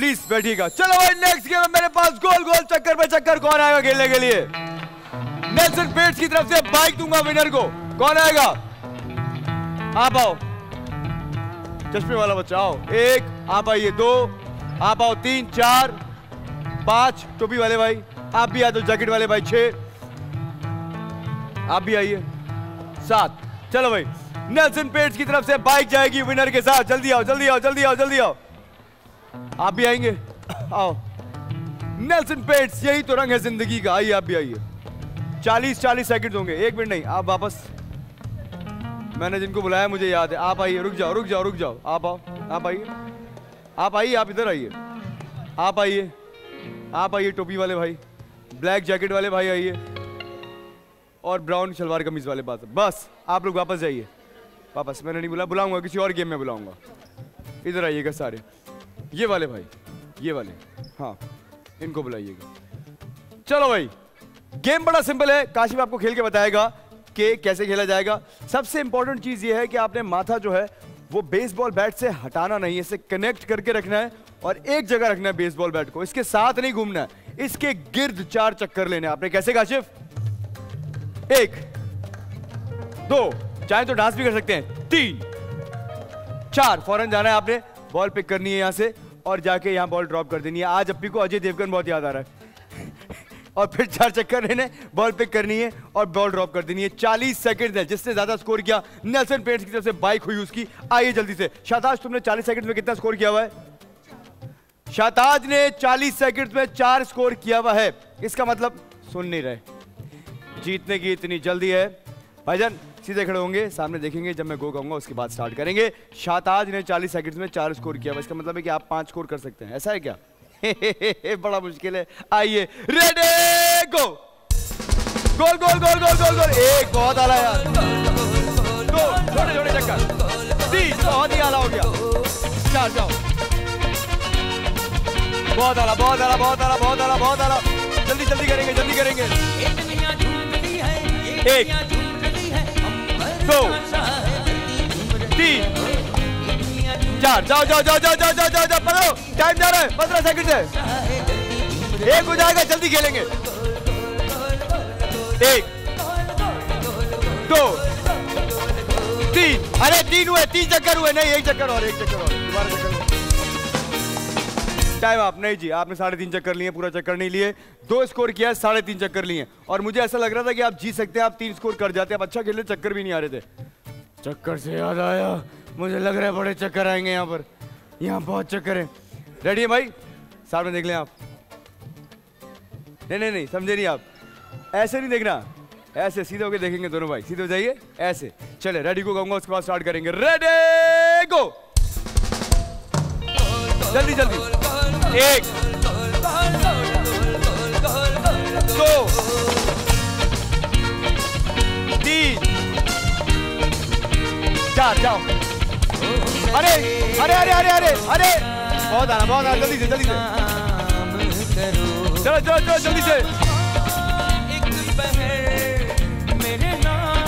Please बैठिएगा। चलो भाई next game मेरे पास गोल गोल चक्कर पे चक्कर। कौन आएगा खेलने के लिए? नेल्सन पेंट्स की तरफ से बाइक दूंगा विनर को। कौन आएगा? आप आओ चश्मे वाला बच्चा, आओ। एक आप आइए, दो आप आओ, तीन, चार, पांच। टोपी वाले भाई आप भी आ जाओ, जैकेट वाले भाई छह आप भी आइए, सात। चलो भाई नेल्सन पेंट्स की तरफ से बाइक जाएगी विनर के साथ। जल्दी आओ जल्दी आओ जल्दी आओ जल्दी आओ, आप भी आएंगे, आओ। नेल्सन पेंट्स यही तो रंग है जिंदगी का, आइए आप भी आइए। 40 सेकंड होंगे, एक मिनट नहीं, आप वापस। मैंने जिनको बुलाया मुझे याद है, आप आइए। रुक जाओ रुक जाओ रुक जाओ, आप आओ, आप आइए, आप आइए, आप इधर आइए, आप आइए, आप आइए। टोपी वाले भाई, ब्लैक जैकेट वाले भाई आइए, और ब्राउन शलवार कमीज वाले बात। बस आप लोग वापस जाइए, वापस। मैंने नहीं बुलाऊंगा, किसी और गेम में बुलाऊंगा। इधर आइएगा सारे, ये वाले भाई, ये वाले, हाँ इनको बुलाइएगा। चलो भाई गेम बड़ा सिंपल है, काशिफ आपको खेल के बताएगा कि कैसे खेला जाएगा। सबसे इंपॉर्टेंट चीज ये है कि आपने माथा जो है वो बेसबॉल बैट से हटाना नहीं है, इसे कनेक्ट करके रखना है और एक जगह रखना है बेसबॉल बैट को, इसके साथ नहीं घूमना है, इसके गिर्द 4 चक्कर लेने हैं आपने। कैसे काशिफ? 1, 2, चाहे तो डांस भी कर सकते हैं, 3, 4। फौरन जाना है आपने, बॉल पिक करनी है यहाँ से और जाके यहाँ बॉल ड्रॉप कर देनी है। आज अपनी को अजय देवगन बहुत याद आ रहा है। और फिर 4 चक्कर लेने, बॉल पिक करनी है और बॉल ड्रॉप कर देनी है। 40 सेकंड है, जिसने ज्यादा स्कोर किया नेल्सन पेंट्स की तरफ से बाइक हुई उसकी। आइए जल्दी से। शाहताज तुमने 40 सेकंड में कितना स्कोर किया हुआ है? शाहताज ने 40 सेकंड में 4 स्कोर किया हुआ है। इसका मतलब सुन नहीं रहे, जीतने की इतनी जल्दी है। भाईजान सीधे खड़े होंगे, सामने देखेंगे, जब मैं गो कहूंगा उसके बाद स्टार्ट करेंगे। शाहताज ने 40 सेकंड में 4 स्कोर किया, इसका मतलब है कि आप 5 स्कोर कर सकते हैं, ऐसा है क्या? बड़ा मुश्किल है। आइए रेडी गो। गोल गोल गोल गोल गोल गोल। एक बहुत आला यार, दो छोटे छोटे चक्कर, 3 बहुत ही आला हो गया, 4 जाओ। बहुत आला बहुत आला बहुत आला बहुत आला बहुत आला। जल्दी जल्दी करेंगे जल्दी करेंगे। 1, 2, 3, 4। जाओ जाओ जाओ जाओ जाओ जाओ जाओ। 15 टाइम जा रहा है, 15 सेकंड है, एक हो जाएगा, जल्दी खेलेंगे। 1, 2, 3। अरे 3 हुए, 3 चक्कर हुए, नहीं एक चक्कर और, एक चक्कर और, दोबारा चक्कर। टाइम आप नहीं जी, आपने 3.5 चक्कर लिए, पूरा चक्कर नहीं लिए। 2 स्कोर किया, 3.5 चक्कर लिए। और मुझे ऐसा लग रहा था कि आप जीत सकते हैं, आप 3 स्कोर कर जाते हैं, आप अच्छा खेले, चक्कर भी नहीं आ रहे थे। चक्कर से याद आया, मुझे लग रहा है बड़े चक्कर आएंगे यहाँ पर, यहाँ बहुत चक्कर है। रेडी है भाई? सामने देख लें आप। नहीं नहीं नहीं, समझे नहीं आप, ऐसे नहीं देखना, ऐसे सीधे होके देखेंगे दोनों भाई, सीधे हो जाइए ऐसे। चले रेडी को कहूंगा उसके बाद स्टार्ट करेंगे। Ready go. जल्दी जल्दी। 1, 2, 3, 4 जाओ। अरे अरे अरे अरे अरे अरे, बहुत आना बहुत आना, जल्दी से जल्दी से, चलो चलो चलो जल्दी से।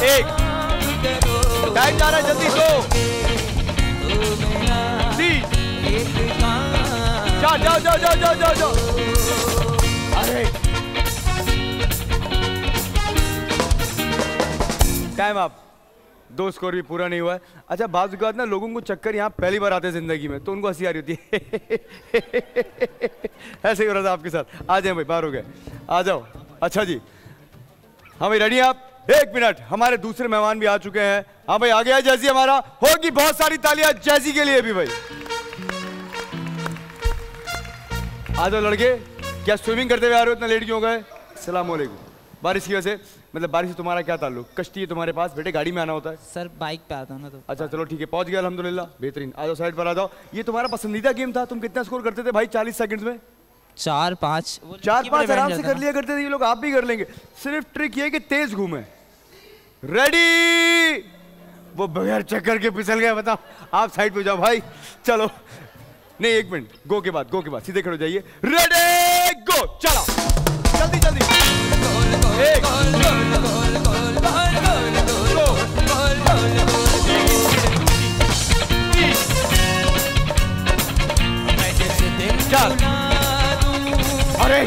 1, टाइम जा रहा है, जल्दी। 2, 3, 4 जाओ जाओ जाओ जाओ जाओ जाओ। अरे टाइम आप, 2 स्कोर भी पूरा नहीं हुआ है। अच्छा बात बात ना, लोगों को चक्कर यहाँ पहली बार आते हैं जिंदगी में, तो उनको हंसी आ रही होती है। ऐसे ही हो रहा था आपके साथ। आ जाए भाई, बाहर हो गए, आ जाओ। अच्छा जी हाँ भाई, रेडी आप? 1 मिनट, हमारे दूसरे मेहमान भी आ चुके हैं। हाँ भाई आ गया है जैजी हमारा, होगी बहुत सारी तालियां जैजी के लिए भी। भाई आ जाओ लड़के, क्या स्विमिंग करते हुए आ रहे हो? इतना लेट क्यों हो गए? अस्सलाम वालेकुम। बारिश की वजह से, मतलब बारिश से तुम्हारा क्या ताल्लुक? कश्ती है तुम्हारे पास? बेटे गाड़ी में आना होता है सर, बाइक पे आता हूँ ना। तो अच्छा चलो ठीक है, पहुंच गया अल्हम्दुलिल्लाह, बेहतरीन। आ जाओ साइड पर आ जाओ। ये तुम्हारा पसंदीदा गेम था, तुम कितना स्कोर करते थे भाई 40 सेकंड में? 4-5 आराम से कर लिया करते थे ये लोग, आप भी कर लेंगे। सिर्फ ट्रिक ये कि तेज घूमे। रेडी, वो बगैर चक्कर के फिसल गया, बताओ। आप साइड पे जाओ भाई, चलो नहीं 1 मिनट, गो के बाद, गो के बाद सीधे खड़े हो जाइए। Ready go. चलो जल्दी जल्दी। 1, 2, 3, 4 चल। अरे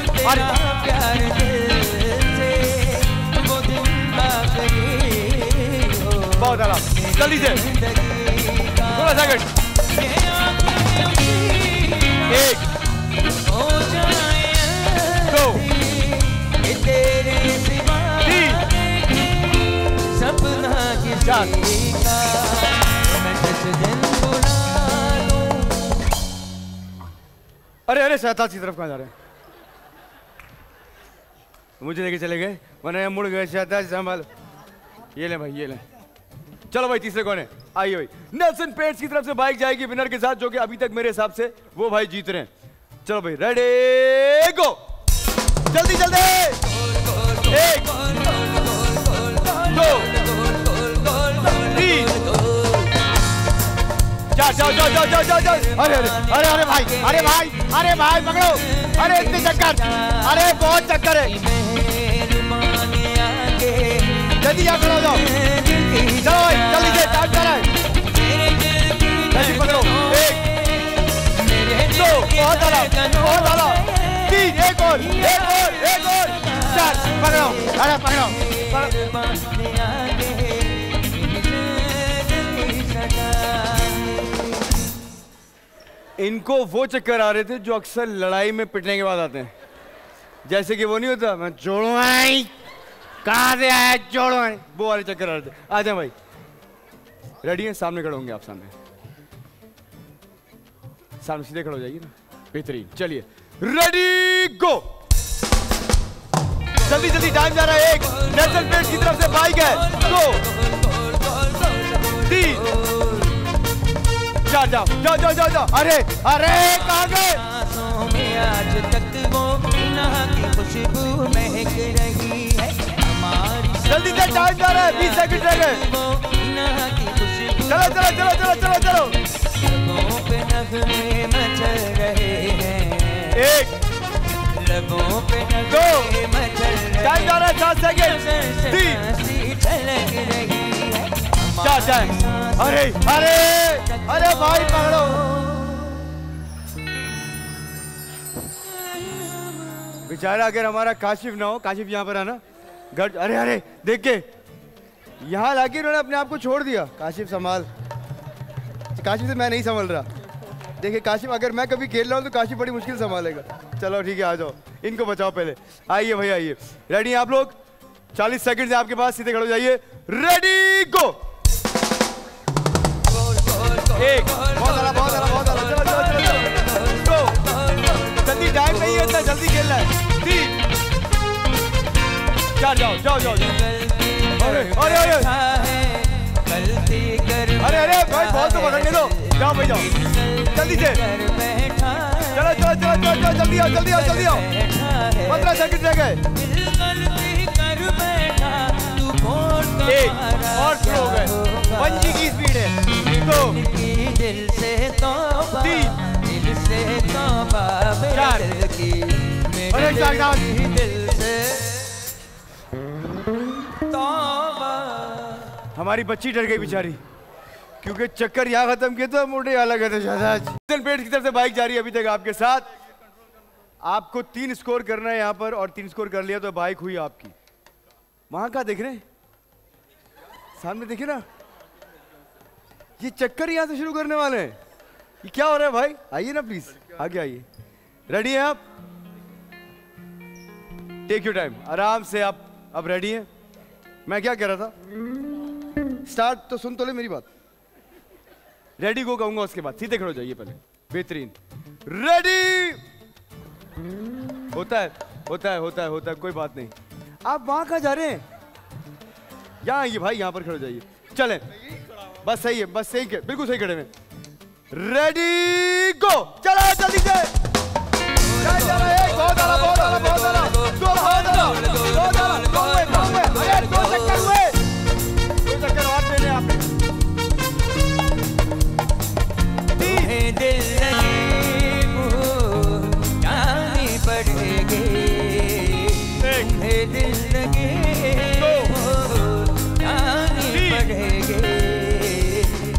बहुत आला, जल्दी से, 16 सेकंड। एक, दो, तीन, चार। अरे अरे शहताज की तरफ कहाँ जा रहे हैं? मुझे लेके चले गए, वरना मुड़ गए। शहताज संभाल, ये ले भाई, ये ले। चलो भाई, तीसरे कौन है? आइए भाई, नेल्सन पेंट्स की तरफ से बाइक जाएगी विनर के साथ, जो कि अभी तक मेरे हिसाब से वो भाई जीत रहे हैं। चलो भाई, रेडी गो, जल्दी जल्दी। एक, दो, तीन, जाओ जाओ जाओ जाओ जाओ जाओ। अरे अरे अरे अरे भाई, अरे भाई, अरे भाई पकड़ो। अरे इतने चक्कर, अरे बहुत चक्कर है। जल्दी जाओ, खड़ा हो जाओ, चलो जल्दी से, टाइम चल रहा है। जल्दी पकड़ो। एक, दो, बहुत आला, बहुत आला। तीन, एक और, एक और, एक और। चार, पकड़ो, अरे पकड़ो। इनको वो चक्कर आ रहे थे जो अक्सर लड़ाई में पिटने के बाद आते हैं, जैसे कि वो नहीं होता, मैं जोड़ो आई कहाँ से आया जोड़ो आई, वो वाले चक्कर आ रहे थे। आ जाए भाई, रेडी हैं? सामने खड़े होंगे आप, सामने सामने सीधे खड़े हो जाइए ना। बेहतरीन, चलिए रेडी गो, जल्दी जल्दी, टाइम जा रहा है। एक, नेल्सन पेंट्स की तरफ से बाइक है। दो, तीन, जाओ जाओ जाओ जाओ जाओ जाओ। अरे अरे कहाँ गए? सांसों में आज तक वो मीना की खुशबू महक रही है हमारी। जल्दी से टाइम जा रहा है, 20 सेकंड रह गए। चलो चलो चलो चलो चलो चलो। लबों पे नगमे मचल रहे हैं। एक, लबों पे नगमे मचल रहे हैं। टाइम जा रहा है 7 सेकंड। तीन, चार, चार। अरे अरे अरे भाई पकड़ो। बेचारा, अगर हमारा काशिफ ना हो, काशिफ यहाँ पर आना घर। अरे अरे देख के यहाँ लाके उन्होंने अपने आप को छोड़ दिया। काशिफ संभाल, काशिफ से मैं नहीं संभाल रहा। देखिए काशिफ, अगर मैं कभी खेल रहा हूँ तो काशिफ बड़ी मुश्किल संभालेगा। चलो ठीक है, आ जाओ, इनको बचाओ पहले। आइए भाई आइए, रेडी हैं आप लोग? 40 सेकंड है आपके पास, सीधे खड़े हो जाइए। Ready go. एक, बहुत आला, बहुत आला, बहुत आला। चलो चलो चलो। दो, जल्दी, टाइम नहीं है इतना, जल्दी खेलना है। तीन, चार, जाओ जाओ जाओ। अरे अरे अरे अरे अरे भाई, बहुत तो पकड़ने दो। जाओ भाई जाओ, जल्दी से। चलो चलो चलो चलो, जल्दी आओ जल्दी आओ जल्दी आओ। 15 सेकंड रह गए। एक और शुरू हो गए, 1G की स्पीड है। दो, दिल से तौबा, दिल से तौबा, दिल की मेरे दिल से तौबा। हमारी बच्ची डर गई बेचारी, क्योंकि चक्कर यहाँ खत्म किए तो मोटे अलग है। शहजाद पेट की तरफ से बाइक जा रही है अभी तक आपके साथ। आपको 3 स्कोर करना है यहाँ पर, और 3 स्कोर कर लिया तो बाइक हुई आपकी। वहाँ कहाँ देख रहे हैं? सामने देखे ना, ये चक्कर यहाँ से शुरू करने वाले हैं। ये क्या हो रहा है भाई? आइए ना प्लीज, आगे आइए। रेडी हैं आप? टेक योर टाइम, आराम से आप अब रेडी हैं? मैं क्या कह रहा था, स्टार्ट तो सुन तो ले मेरी बात। रेडी गो कहूंगा उसके बाद, सीधे खड़े हो जाइए पहले। बेहतरीन, रेडी। होता है होता है होता है होता है, कोई बात नहीं। आप वहां कहाँ जा रहे हैं? यहाँ आइए भाई, यहाँ पर खड़े हो जाइए। चले, बस सही है, बस सही, बिल्कुल सही खड़े में। रेडी गो, चलो जल्दी से। एक, बहुत आला, बहुत आला, बहुत आला। दो, बहुत आला, बहुत आला। दो हुए, दो हुए। अरे 2 चक्कर हुए, 2 चक्कर और देने आपने। तीन, दिल लगी जानी पड़ेगी। एक, दिल लगी जानी पड़ेगी।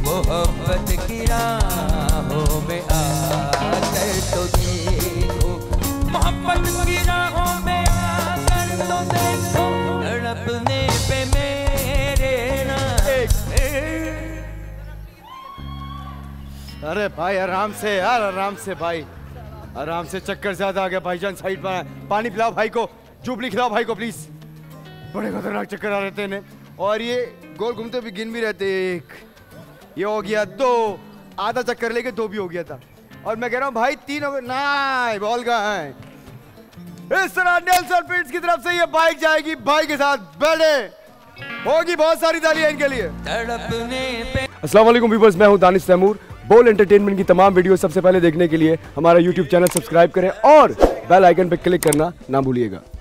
मोहब्बत की राहों में आकर अरे भाई आराम से यार, आराम से भाई, आराम से। चक्कर ज्यादा आ गया भाईजान, साइड पर आए। पानी पिलाओ भाई को, जूबली खिलाओ भाई को प्लीज। बड़े खतरनाक चक्कर आ रहे थे और ये गोल घूमते भी गिन भी रहते। एक ये हो गया, दो, आधा चक्कर लेके दो भी हो गया था। और मैं कह रहा हूँ भाई तीन हो गए ना, बॉल कहाँ है। इस तरह नेल्सन पेंट्स की तरफ से ये बाइक जाएगी, बाइक के साथ बैठे होगी बहुत सारी तालियां इनके लिए। अस्सलाम वालेकुम व्यूअर्स, मैं हूँ दानिश तैमूर। बोल एंटरटेनमेंट की तमाम वीडियो सबसे पहले देखने के लिए हमारा यूट्यूब चैनल सब्सक्राइब करें और बेल आइकन पर क्लिक करना ना भूलिएगा।